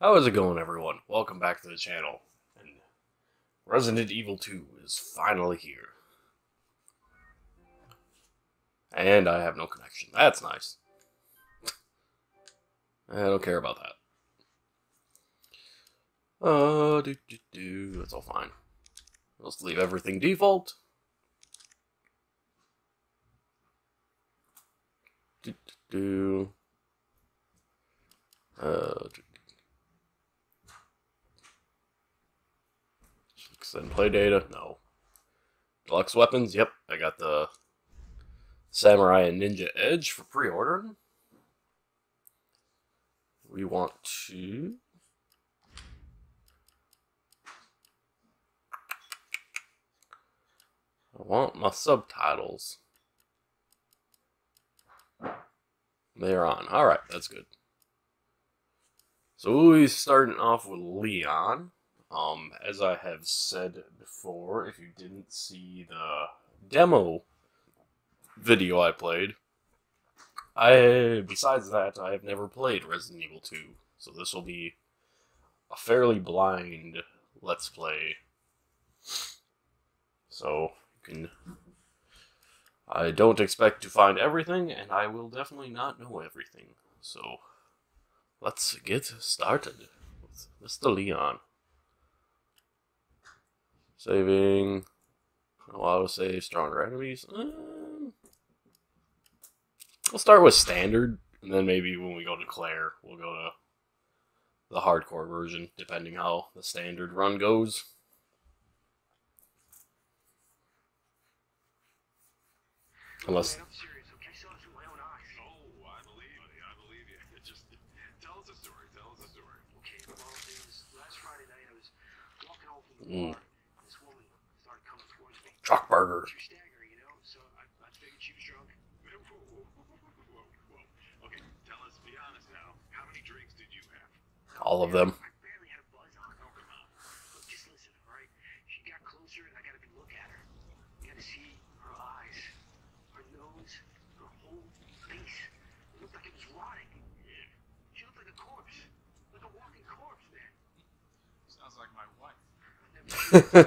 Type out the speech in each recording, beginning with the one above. How's it going, everyone? Welcome back to the channel. And Resident Evil 2 is finally here. And I have no connection. That's nice. I don't care about that. That's all fine. Let's leave everything default. Send play data. No. Deluxe weapons. Yep, I got the Samurai and Ninja Edge for pre-order. We want to. I want my subtitles. They're on. Alright, that's good. So we're starting off with Leon. As I have said before, if you didn't see the demo video I played, besides that, I have never played Resident Evil 2. So this will be a fairly blind Let's Play. So, you can... I don't expect to find everything, and I will definitely not know everything. So, let's get started with Mr. Leon. Saving. Auto-save, stronger enemies. We'll start with standard, and then maybe when we go to Claire, we'll go to the hardcore version, depending how the standard run goes. Unless... Truck burger. All of them.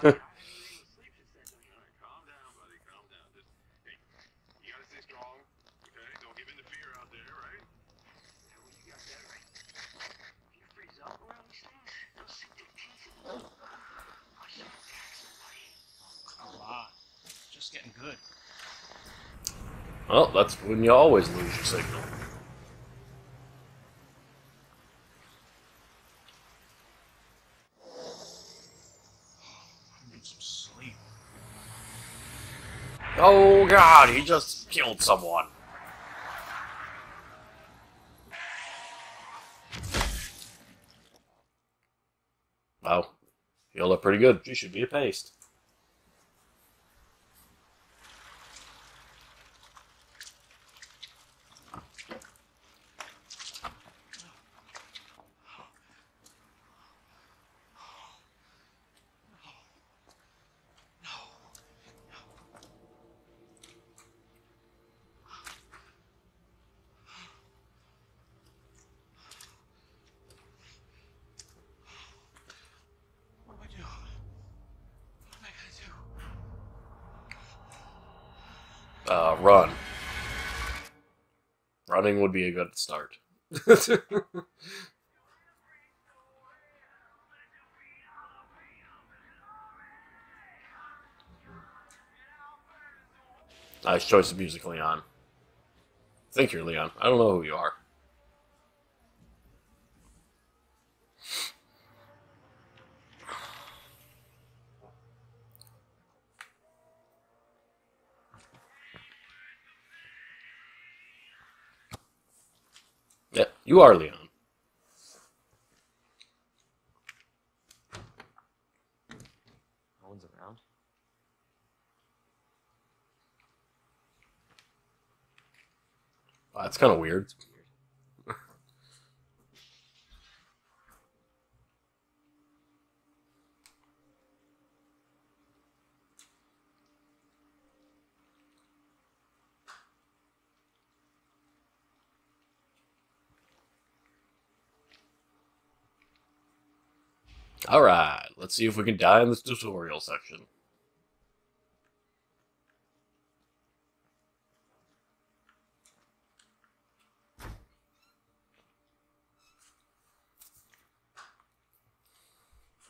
Calm down, buddy. Calm down. You gotta stay strong. Okay? Don't give in to fear out there, right? Yeah, well, you got that right. If you freeze up around these things, they'll sink their teeth in. I should attack somebody. A lot. Just getting good. Well, that's when you always lose your signal. Oh god, he just killed someone. Wow. Healed up pretty good. She should be a paste. Run. Running would be a good start. Nice choice of music, Leon. I think you're Leon. I don't know who you are. You are Leon. No one's around. Wow, that's kind of weird. Alright, let's see if we can die in this tutorial section.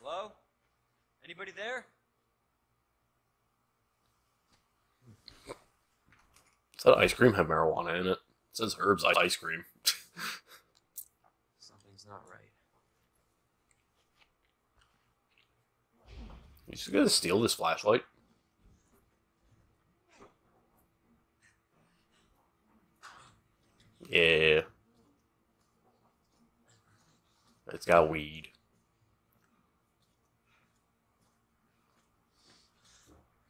Hello? Anybody there? Does that ice cream have marijuana in it? It says Herb's Ice Cream. Something's not right. You just gonna steal this flashlight? Yeah. It's got weed.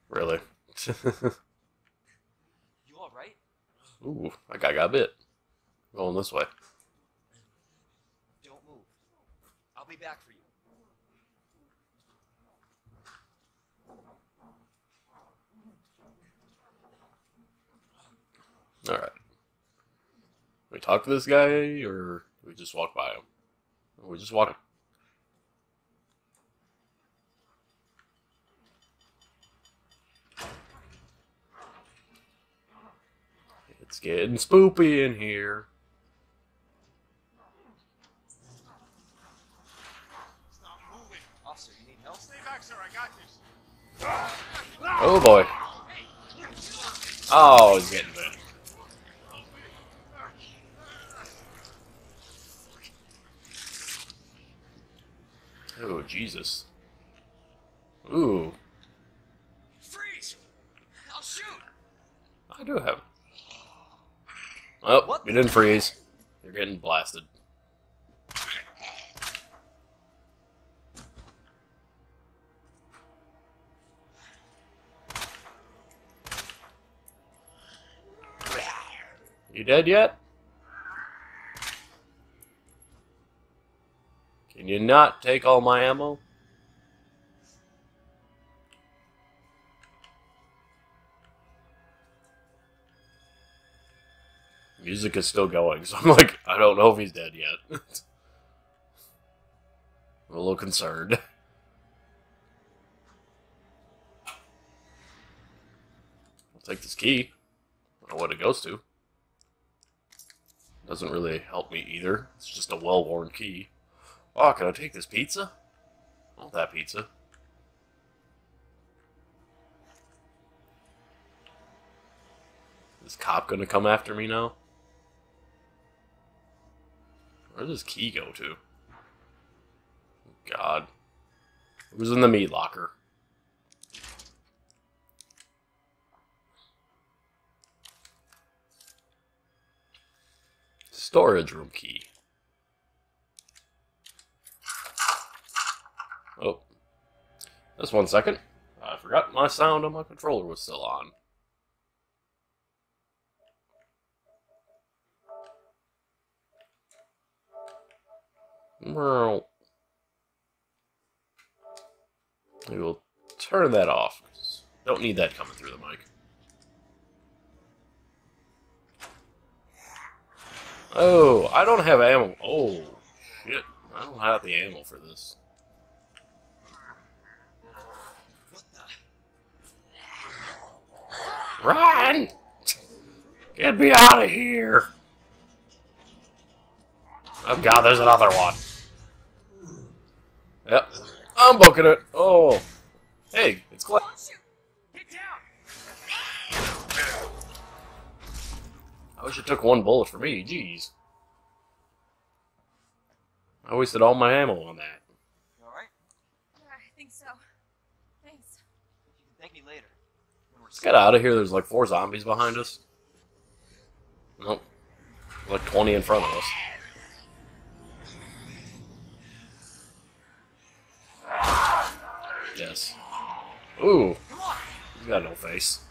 Really? You alright? Ooh, that guy got bit. Going this way. Don't move. I'll be back for you. Alright. We talk to this guy, or we just walk by him? We just walk. It's getting spoopy in here. It's not moving. Officer, you need help? Stay back, sir. I got this. Oh, boy. Oh, he's getting bit. Oh, Jesus. Ooh. Freeze! I'll shoot! I do have... Oh, what? You didn't freeze. You're getting blasted. You dead yet? Can you not take all my ammo? Music is still going, so I'm like, I don't know if he's dead yet. I'm a little concerned. I'll take this key. I don't know what it goes to. Doesn't really help me either. It's just a well-worn key. Oh, can I take this pizza? I want that pizza. Is this cop gonna come after me now? Where does this key go to? God. It was in the meat locker. Storage room key. Oh, just 1 second. I forgot my sound on my controller was still on. Well, we will turn that off. Don't need that coming through the mic. Oh, I don't have ammo. Oh, shit. I don't have the ammo for this. Run! Get me out of here! Oh god, there's another one. Yep. I'm booking it. Oh. Hey, it's Claire. I wish it took one bullet for me, jeez. I wasted all my ammo on that. You alright? Yeah, I think so. Thanks. You can thank me later. Let's get out of here. There's like 4 zombies behind us. Nope. Like 20 in front of us. Yes. Ooh. He's got no face.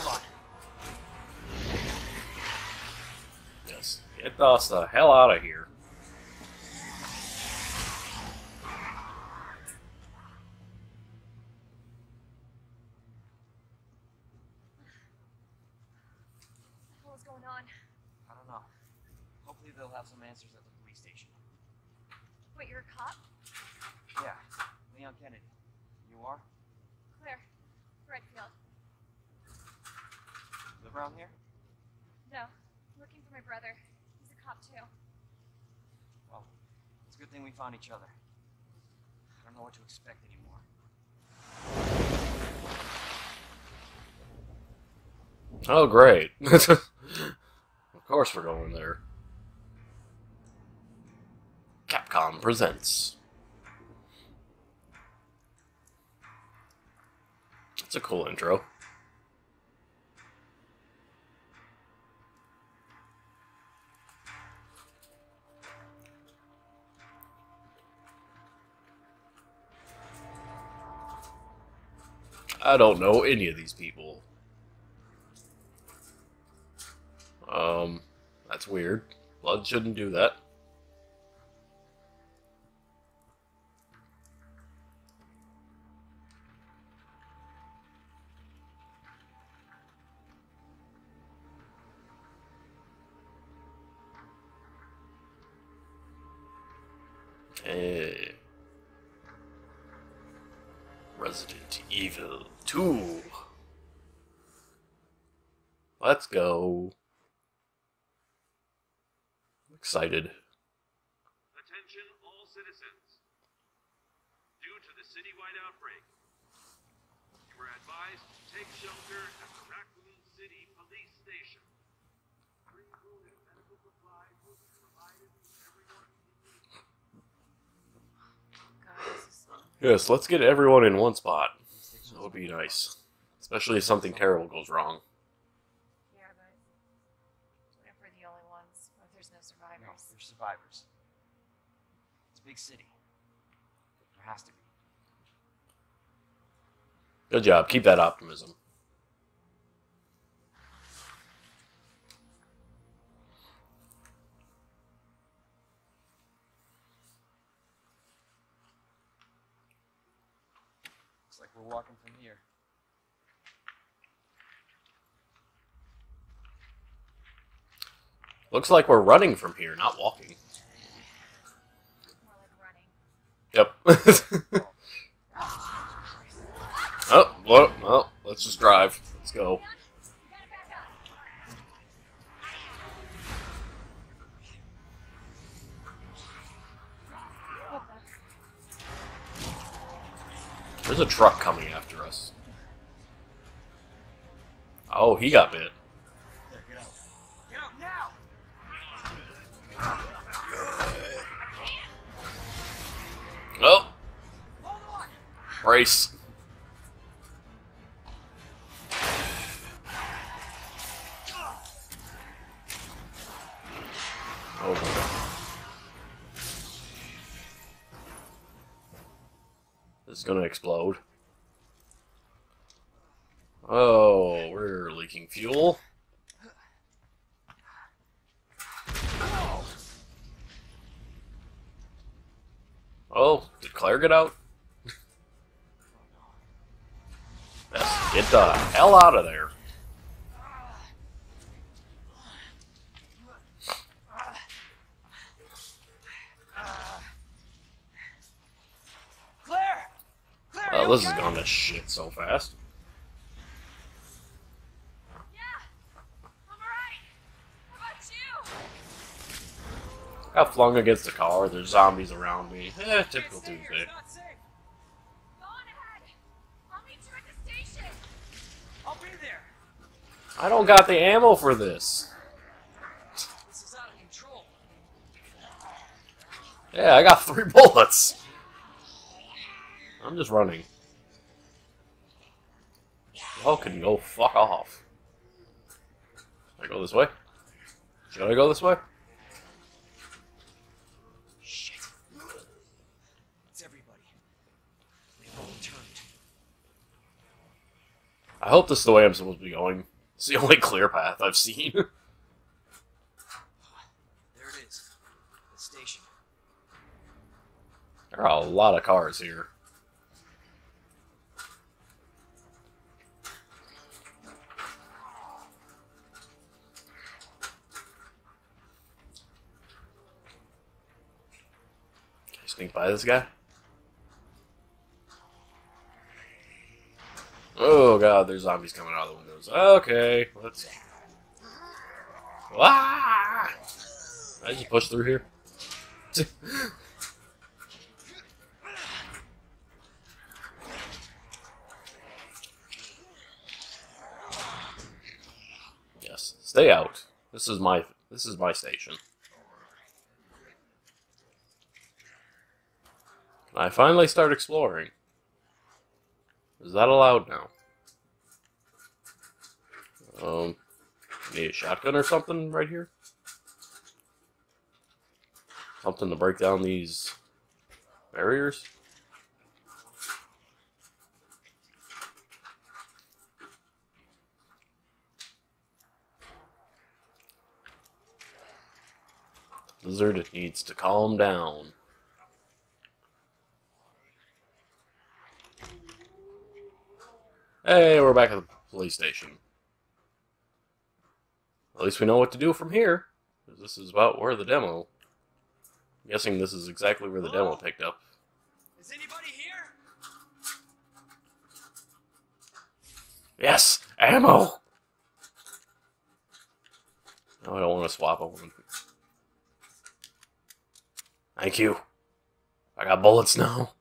Hold on. Yes. Get us the hell out of here. Hopefully they'll have some answers at the police station. Wait, you're a cop? Yeah, Leon Kennedy. You are? Claire Redfield. Live around here? No, I'm looking for my brother. He's a cop too. Well, it's a good thing we found each other. I don't know what to expect anymore. Oh, great. Of course we're going there. Capcom presents. That's a cool intro. I don't know any of these people. That's weird. Blood shouldn't do that. Hey. Resident Evil 2. Let's go. Excited. Attention all citizens. Due to the citywide outbreak, you were advised to take shelter at the Raccoon City police station. Free food and medical supplies will be provided to everyone in need. Yes, let's get everyone in one spot. That would be nice. Especially if something terrible goes wrong. Survivors. It's a big city. There has to be. Good job. Keep that optimism. Looks like we're walking from here. Looks like we're running from here, not walking. More like running. Yep. Oh, well, let's just drive. Let's go. There's a truck coming after us. Oh, he got bit. Oh, race. Oh, boy. This is gonna explode. Oh, we're leaking fuel. Oh, did Claire get out? Yes, get the hell out of there. Claire! Claire! Oh, this is going to shit so fast. Yeah, I'm alright. How about you? Got flung against the car. There's zombies around me. Typical Tuesday. Go on ahead. I'll meet you at the station. I'll be there. I don't got the ammo for this. This is out of control. Yeah, I got 3 bullets. I'm just running. Y'all can go fuck off. Should I go this way? Should I go this way? I hope this is the way I'm supposed to be going. It's the only clear path I've seen. There it is. The station. There are a lot of cars here. I sneak by this guy? Oh god, there's zombies coming out of the windows. Okay, let's... Ah! I just pushed through here. Yes, stay out. This is my station. Can I finally start exploring? Is that allowed now? Need a shotgun or something right here? Something to break down these barriers? The lizard needs to calm down. Hey, we're back at the police station. At least we know what to do from here. This is about where the demo... I'm guessing this is exactly where the demo picked up. Is anybody here? Yes! Ammo! No, I don't want to swap over. Thank you. I got bullets now.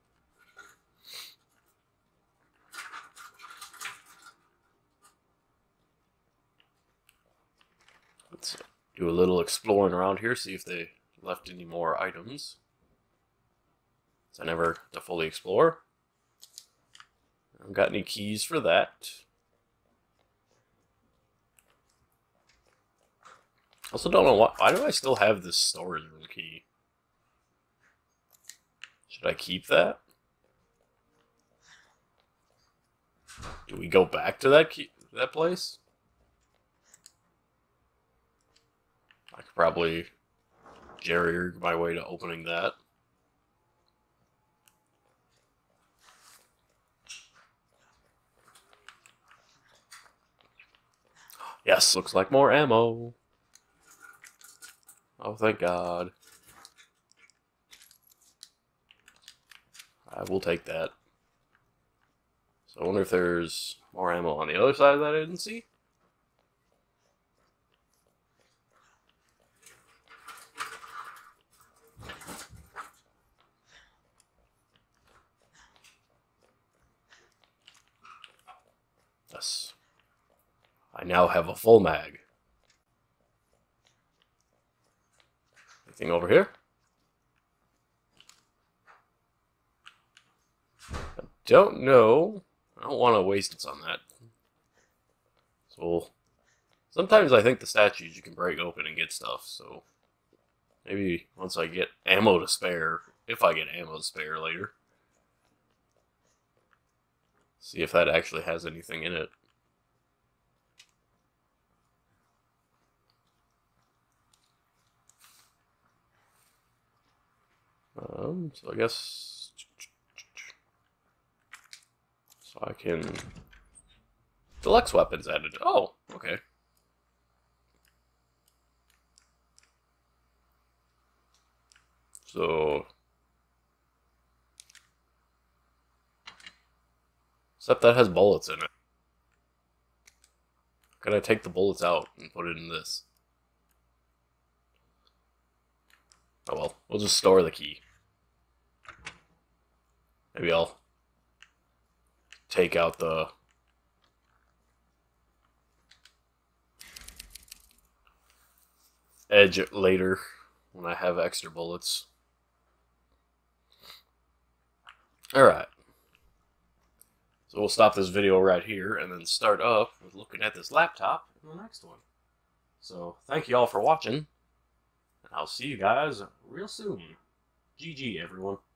Let's do a little exploring around here, see if they left any more items. So I never to fully explore. I haven't got any keys for that. Also don't know why do I still have this storage room key? Should I keep that? Do we go back to that place? I could probably jerry-rig my way to opening that. Yes, looks like more ammo. Oh, thank God. I will take that. So I wonder if there's more ammo on the other side that I didn't see. Yes. I now have a full mag. Anything over here? Don't know. I don't want to waste it on that. So, sometimes I think the statues you can break open and get stuff, so maybe once I get ammo to spare, if I get ammo to spare later, see if that actually has anything in it. So I guess... I can... Deluxe weapons added. Oh, okay. So... Except that has bullets in it. Can I take the bullets out and put it in this? Oh well, we'll just store the key. Maybe I'll... take out the... edge later when I have extra bullets. Alright. So we'll stop this video right here and then start up with looking at this laptop in the next one. So thank you all for watching, and I'll see you guys real soon. GG everyone.